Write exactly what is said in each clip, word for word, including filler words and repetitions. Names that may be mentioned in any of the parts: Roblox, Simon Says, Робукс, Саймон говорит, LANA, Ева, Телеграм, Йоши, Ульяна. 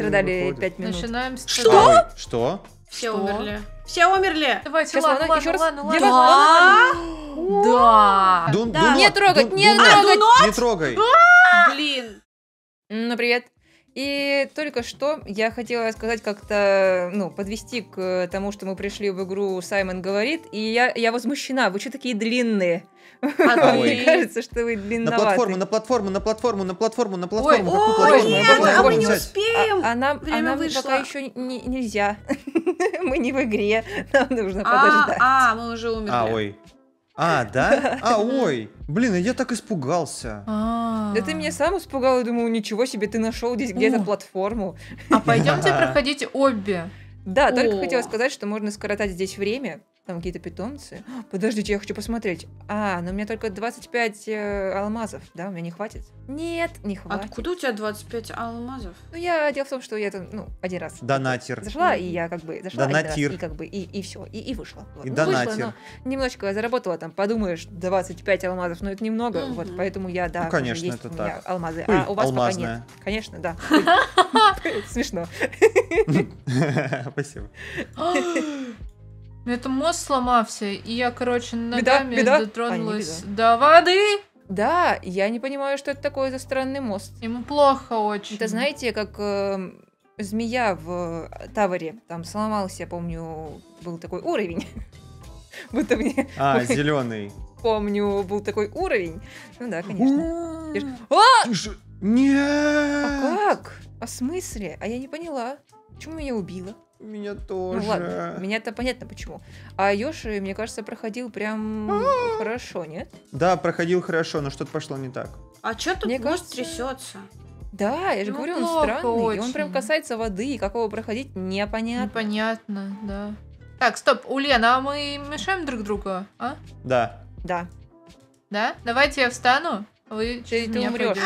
страдали пять минут. Начинаем с... Что? Что? Все умерли. Все умерли. Давайте, ладно, ладно, еще ладно, раз. Ладно, да. Да. Не трогать, не трогать. Не трогай. Блин. Ну, привет. И только что я хотела сказать как-то, ну, подвести к тому, что мы пришли в игру «Саймон говорит», и я, я возмущена, вы что такие длинные? А мне кажется, что вы длинноваты. На платформу, на платформу, на платформу, на платформу, на платформу. Ой, нет, а мы не успеем. А нам пока еще нельзя. Мы не в игре, нам нужно подождать. А, мы уже умерли. А, ой. А, да? А, ой. Блин, я так испугался. Да ты меня сам испугал, и думаю, ничего себе, ты нашел здесь где-то платформу. А пойдемте проходить обе. Да, только хотела сказать, что можно скоротать здесь время. Там какие-то питомцы. Подождите, я хочу посмотреть. А, но у меня только двадцать пять э, алмазов, да? У меня не хватит? Нет, не хватит. Откуда у тебя двадцать пять алмазов? Ну, я... Дело в том, что я там, ну, один раз... Донатир. Зашла, и я как бы... Зашла Донатир. Один раз, и как бы... И, и все, и, и вышла. Вот. И ну, донатир. Вышла, но немножечко заработала там, подумаешь, двадцать пять алмазов, но это немного, угу. Вот, поэтому я, да... Ну, конечно, есть это у меня так. Алмазы, пыль, а у вас алмазная. Пока нет. Конечно, да. Смешно. Спасибо. Это мост сломался, и я, короче, ногами беда, беда. дотронулась а, до воды. Да, я не понимаю, что это такое за странный мост. Ему плохо очень. Это знаете, как э, змея в Тавере, там сломался, я помню, был такой уровень. Будто мне... А, зеленый. Помню, был такой уровень. Ну да, конечно. А как? А в смысле? А я не поняла. Почему меня убило? Меня тоже. Ну ладно, меня-то понятно почему. А Йоши, мне кажется, проходил прям хорошо, нет? Да, проходил хорошо, но что-то пошло не так. А что тут мост трясется? Да, я же ну, говорю, он странный. Очень. И он прям касается воды, и как его проходить, непонятно. Непонятно, да. Так, стоп, Улена, а мы мешаем друг другу, а? Да. Да. Да? Давайте я встану, вы через ты меня умрешь.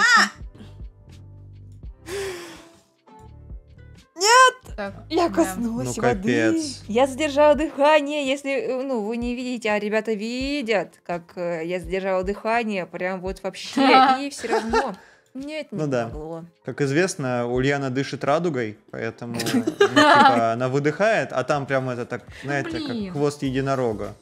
Нет! Так, я коснулась ну, воды. Капец. Я задержала дыхание. Если, ну, вы не видите, а ребята видят, как э, я задержала дыхание. Прям вот вообще. И все равно. Нет, не ну, могло. Да. Как известно, Ульяна дышит радугой, поэтому она выдыхает, а там прям это так, знаете, как хвост единорога.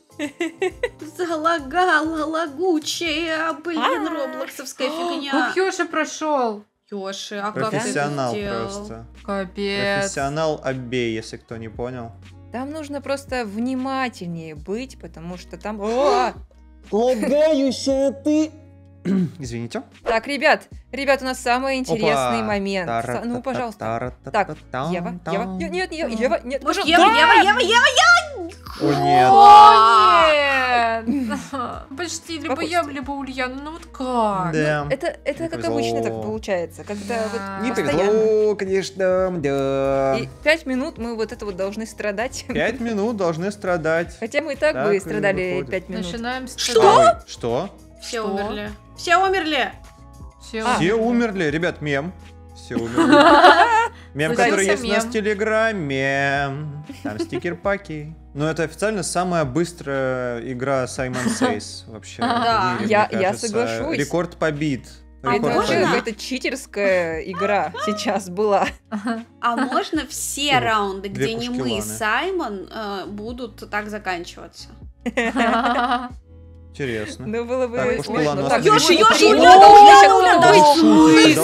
Залагала лагучая, блин, роблоксовская фигня. Как Йоши прошел. Йоши, а как ты это сделал? Профессионал просто. Капец. Профессионал обей, если кто не понял. Там нужно просто внимательнее быть, потому что там... Лагающая ты... Извините. Так, ребят, ребят, у нас самый интересный момент. Ну, пожалуйста. Так, Ева, Ева. Нет, Ева, нет. Ева, Ева, Ева, Ева! О, нет! Почти либо я, либо Ульяна. Ну вот как? Это как обычно так получается. Не повезло, конечно. И пять минут мы вот это вот должны страдать. Пять минут должны страдать. Хотя мы и так бы страдали пять минут. Начинаем с... Что? Что? Все умерли. Все умерли. Все, а, все умерли, ребят, мем. Все умерли. Мем, который есть у нас в Телеграме. Там стикер-паки. Но это официально самая быстрая игра Саймон Сейс вообще. Я соглашусь. Рекорд побит. Рекорд побит. Это читерская игра сейчас была. А можно все раунды, где не мы и Саймон, будут так заканчиваться? Интересно. Ну, было бы... Так, ну, так, Йоши, Йоши, Ульяна, Ульяна, Ульяна, да вы шутите,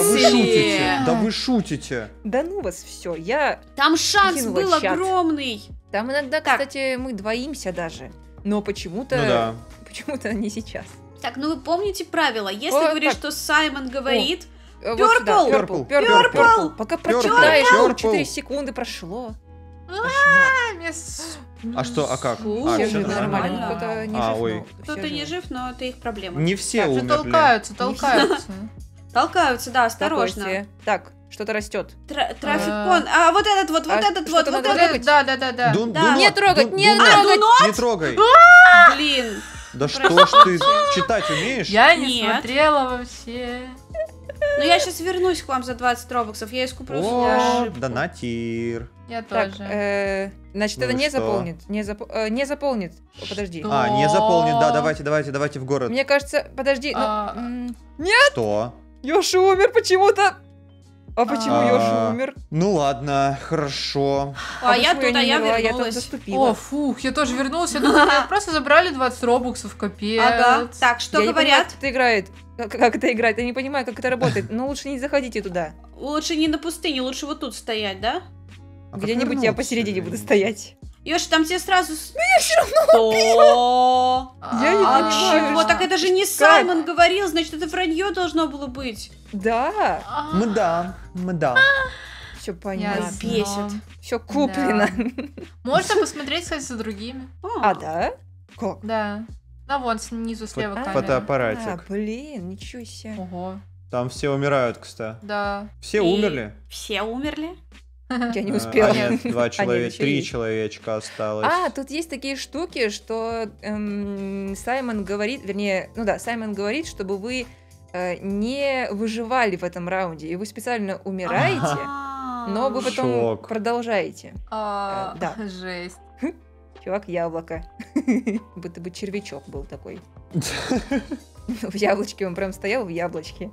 да вы шутите. Да ну вас все, я... Там шанс был огромный. Там иногда, кстати, мы двоимся даже, но почему-то, почему-то не сейчас. Так, ну вы помните правило, если говоришь, что Саймон говорит... Пёрпл, пёрпл, пёрпл, пока прочитаешь, четыре секунды прошло. А что, а как? Все же нормально, кто-то не жив. Кто-то не жив, но это их проблема. Не все умерли. Толкаются, толкаются. Толкаются, да, осторожно. Так, что-то растет. Трафикон, а вот этот вот, вот этот вот, вот этот. Да, да, да, да. Не трогать, не трогать. Не трогай. Блин. Да что ж ты читать умеешь? Я не смотрела вообще. Ну я сейчас вернусь к вам за двадцать робоксов, я искуплю свою ошибку. Донатир. Я так, тоже. Э, значит, ну это не что? заполнит. Не, запо э, не заполнит. Что? Подожди. А, не заполнит, да, давайте, давайте, давайте в город. Мне кажется, подожди. А... Ну, нет! Что? Йоши умер почему-то. А почему Йоши умер? Ну ладно, хорошо. А я туда, я вернулась. О, фух, я тоже вернулась. Просто забрали двадцать робуксов, капец. Ага, так, что говорят? Как это играет? Как это играет? Я не понимаю, как это работает. Но лучше не заходите туда. Лучше не на пустыне, лучше вот тут стоять, да? Где-нибудь я посередине буду стоять. Йоши, там тебе сразу... Меня все равно убило! Я не понимаю. Вот так это же не Саймон говорил, значит, это вранье должно было быть. Да. Мы да, мы да. Все понятно. Бесит. Все куплено. Можно посмотреть, кстати, за другими. А, да? Как? Да. Да, вон снизу слева камера. Фотоаппаратик. А, блин, ничего себе. Ого. Там все умирают, кстати. Да. Все умерли? Все умерли? Я не успела. А, нет, два человека, три человечка осталось. А, тут есть такие штуки, что эм, Саймон говорит, вернее, ну да, Саймон говорит, чтобы вы э, не выживали в этом раунде, и вы специально умираете, а -а -а. но вы потом Шок. продолжаете. А -а -а. Э, да. Жесть. Чувак, яблоко. Будто бы червячок был такой. В яблочке, он прям стоял в яблочке.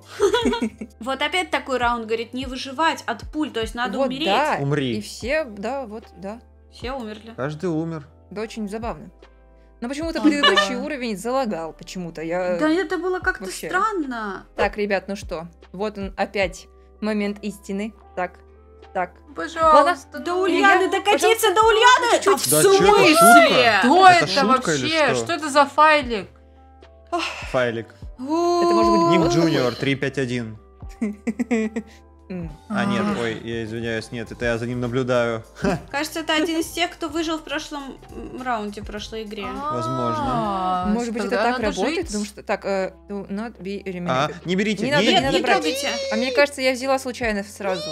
Вот опять такой раунд, говорит, не выживать от пуль, то есть надо вот, умереть. Да. Умри. И все, да, вот, да. Все умерли. Каждый умер. Да, очень забавно. Но почему-то предыдущий уровень залагал, почему-то. Я... Да это было как-то Вообще... странно. Так, ребят, ну что, вот он опять момент истины. Так, так. Пожалуйста. До Ульяны докатиться, до Ульяны! В смысле? Кто это вообще? Что это за файлик? Файлик. Это может быть Ник Джуниор три пять один. А нет, ой, я извиняюсь, нет, это я за ним наблюдаю. Кажется, это один из тех, кто выжил в прошлом раунде, в прошлой игре. Возможно. Может быть, это так работает, потому что так, не берите, не надо брать. А мне кажется, я взяла случайно сразу.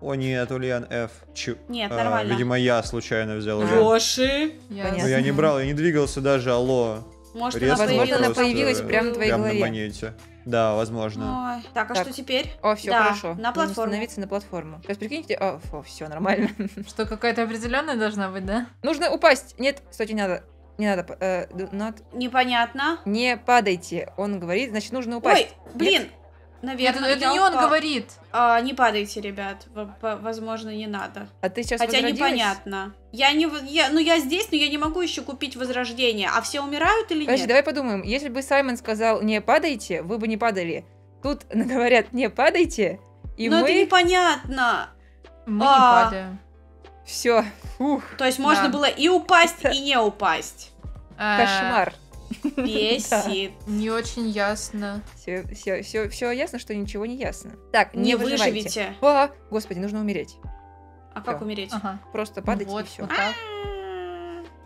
О нет, Ульян Ф. Чу. Нет, нормально. Видимо, я случайно взял. Йоши. Я не брал, я не двигался даже, алло. Может, она возможно, она появилась прямо на твоей прям голове. На монете. Да, возможно. Ой. Так, а так. что теперь? О, все да, хорошо. На платформу. Становиться на платформу. Сейчас прикиньте, о, о, все нормально. Что какая-то определенная должна быть, да? Нужно упасть. Нет, кстати, не надо. Не надо. Э, not... Непонятно. Не падайте. Он говорит, значит, нужно упасть. Ой, блин. Нет? Наверное, это, это не он упал. говорит. А, не падайте, ребят. Возможно, не надо. А ты сейчас Хотя возродилась? непонятно. Я не, я, ну, я здесь, но я не могу еще купить возрождение. А все умирают или Подожди, нет? Подожди, давай подумаем. Если бы Саймон сказал, не падайте, вы бы не падали. Тут говорят, не падайте. И но мы... это непонятно. Мы а... не падаем. Все. Фух. То есть да. можно было и упасть, и не упасть. Кошмар. Бесит. Да. Не очень ясно. Все, все, все, все ясно, что ничего не ясно. Так, не, не выживайте. выживите. О, господи, нужно умереть. А все. как умереть? Ага. Просто падать вот, и все. Вот так.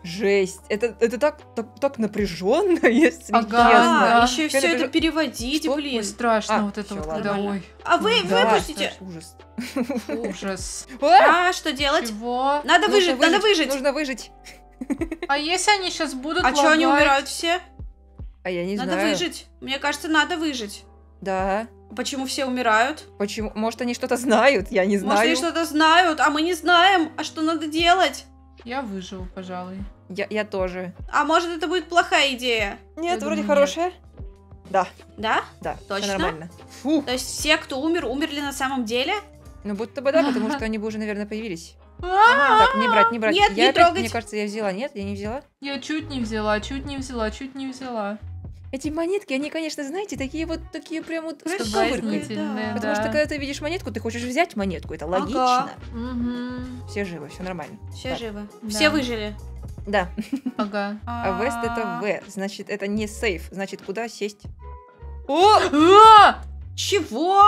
Жесть. Это, это так, так, так напряженно, если ага, честно. Да. Еще и все напряж... это переводить, что? блин. Ой, страшно а, вот это вот. Да, ой. А вы да, выпустите. Ужас. Ужас. А, а что делать? Чего? Надо нужно выжить, надо выжить. Нужно выжить. А если они сейчас будут А что они умирают все? А я не надо знаю. Надо выжить. Мне кажется, надо выжить. Да. Почему все умирают? Почему? Может, они что-то знают? Я не знаю. Может, они что-то знают, а мы не знаем. А что надо делать? Я выживу, пожалуй. Я, я тоже. А может, это будет плохая идея? Нет, я вроде думаю, хорошая. Нет. Да. Да? Да. Точно? Нормально. Фу. То есть все, кто умер, умерли на самом деле? Ну, будто бы да, потому что они бы уже, наверное, появились. Ага, так, не брать, не брать. Нет, я не опять, трогать. Мне кажется, я взяла. Нет, я не взяла. Я чуть не взяла, чуть не взяла, чуть не взяла. Эти монетки, они, конечно, знаете, такие вот, такие прям вот... Да. Потому да. что, когда ты видишь монетку, ты хочешь взять монетку, это логично. Ага. Угу. Все живы, все нормально. Все так. живы. Да. Все выжили. Да. Ага. А вест это В, значит, это не сейф, значит, куда сесть? О! Чего?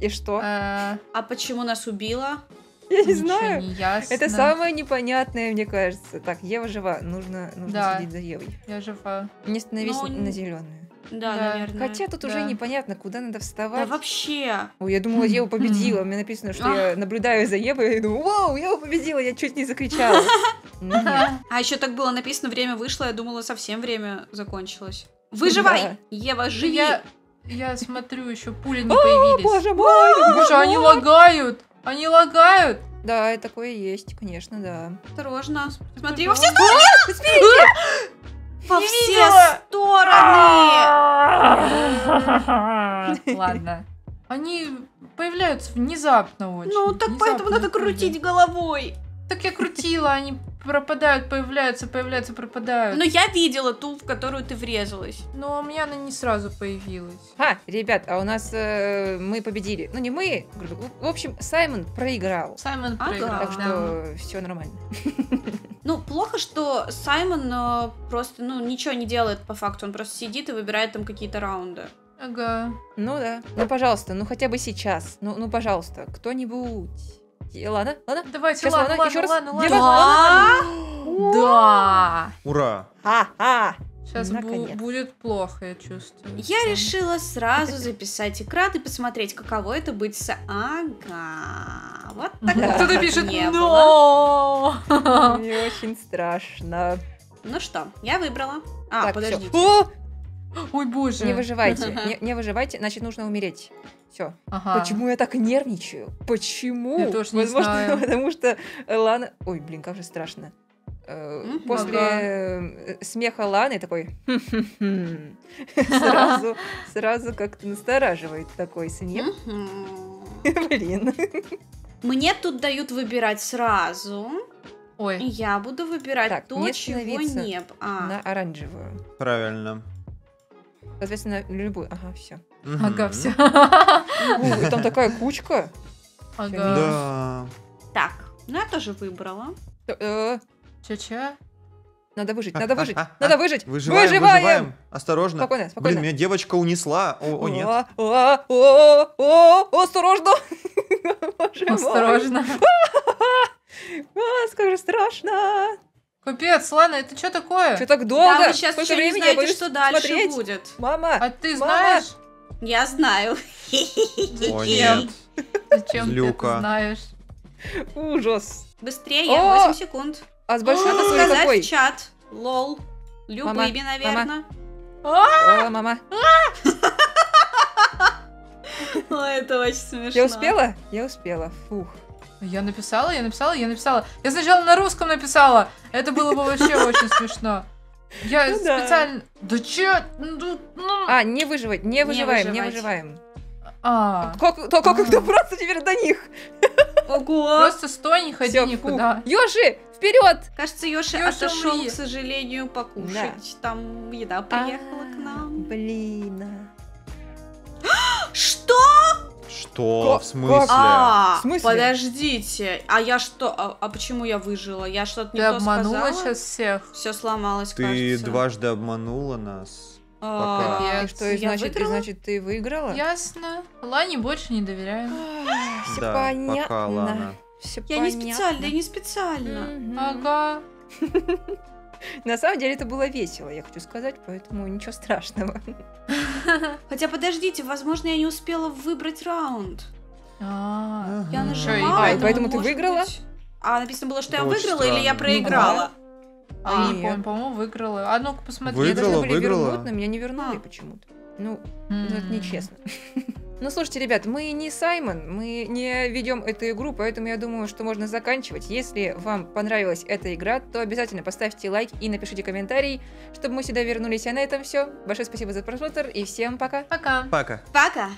И что? А почему нас убило? Я не Ничего знаю. Не Это самое непонятное, мне кажется. Так, Ева жива. Нужно, нужно да. следить за Евой. Я жива. Не становись Но... на зеленую. Да, да, наверное. Хотя тут да. уже непонятно, куда надо вставать. Да вообще. Ой, я думала, Ева победила. Мне написано, что я наблюдаю за Евой. И думаю, вау, Ева победила. Я чуть не закричала. А еще так было написано, время вышло. Я думала, совсем время закончилось. Выживай! Ева, живи! Я смотрю, еще пули не появились. Боже мой! Боже, они лагают! Они лагают! Да, такое есть, конечно, да. Осторожно. Смотри, во все стороны! Во все стороны! Ладно. Они появляются внезапно очень. Ну, так внезапно, поэтому надо крутить головой. Так я крутила, они пропадают, появляются, появляются, пропадают. Но я видела ту, в которую ты врезалась. Но у меня она не сразу появилась. Ха, ребят, а у нас э, мы победили. Ну, не мы. В общем, Саймон проиграл. Саймон проиграл. Ага, так что да. Все нормально. Ну, плохо, что Саймон просто, ну, ничего не делает по факту. Он просто сидит и выбирает там какие-то раунды. Ага. Ну да. Ну, пожалуйста, ну хотя бы сейчас. Ну, ну пожалуйста, кто-нибудь. Лана, Лана, давайте, Лана, Лана, еще Лана, раз. Лана, Лана, да! Да! Ура! Ха-ха! Сейчас бу будет плохо, я чувствую. Я Сам. решила сразу записать экран и посмотреть, каково это быть с... Ага. Вот так да. Кто-то пишет «но». Мне очень страшно. Ну что, я выбрала. А, так, подождите. Ой, боже. Не выживайте, не, не выживайте, значит, нужно умереть. Все. Ага. Почему я так нервничаю? Почему? Я тоже не Возможно, знаю. Потому что Лана... Ой, блин, как же страшно. После ага. смеха Ланы такой... сразу, сразу как-то настораживает такой смех. Блин. Мне тут дают выбирать сразу. Ой. Я буду выбирать так, то, не чего не... А. На оранжевую. Правильно. Соответственно, любую. Ага, все. Mm-hmm. Ага, все. Ой, там такая кучка. Ага. Да. Так, ну я тоже выбрала. Че-че? Надо выжить, надо выжить, надо выжить. Выживаем, выживаем. Осторожно. Спокойно, спокойно. Блин, меня девочка унесла. О, нет. О, осторожно. Осторожно. Как же страшно. Капец, Лана, это что такое? Что так долго? Да, вы сейчас еще не знаете, что дальше смотреть. будет. Мама, а ты мама. знаешь? Я знаю. О, нет. Зачем ты это знаешь? Ужас. Быстрее, восемь секунд. А с большой надо сказать в чат. Лол. Любыми, наверное. О, мама. Это очень смешно. Я успела? Я успела. Фух. Я написала, я написала, я написала. Я сначала на русском написала. Это было бы вообще очень смешно. Я специально... Да че? А, не выживать, не выживаем, не выживаем. Как их добраться теперь до них? Ого. Просто стой, не ходи никуда. Йоши, вперед! Кажется, Йоши отошел, к сожалению, покушать. Там еда приехала к нам. Блин. Что? Что? Как? В смысле? А, в смысле? Подождите, а я что? А, а почему я выжила? Я что-то не то сказала? Ты обманула сейчас всех? Все сломалось, ты кажется. Ты дважды обманула нас. А, пока. Нет, что, и значит, и значит, ты выиграла? Ясно. Лане больше не доверяю. А, все да, понятно. Пока, Лана. Все я понятно. не специально, я не специально. Ага. На самом деле это было весело, я хочу сказать, поэтому ничего страшного. Хотя подождите, возможно, я не успела выбрать раунд. Я нажимала, поэтому ты выиграла? А написано было, что я выиграла или я проиграла? А я не помню, по-моему, выиграла. А ну-ка посмотри, я должна была вернуть, но меня не вернули почему-то. Ну, это нечестно. Ну, слушайте, ребят, мы не Саймон, мы не ведем эту игру, поэтому я думаю, что можно заканчивать. Если вам понравилась эта игра, то обязательно поставьте лайк и напишите комментарий, чтобы мы сюда вернулись. А на этом все. Большое спасибо за просмотр и всем пока. Пока. Пока. Пока.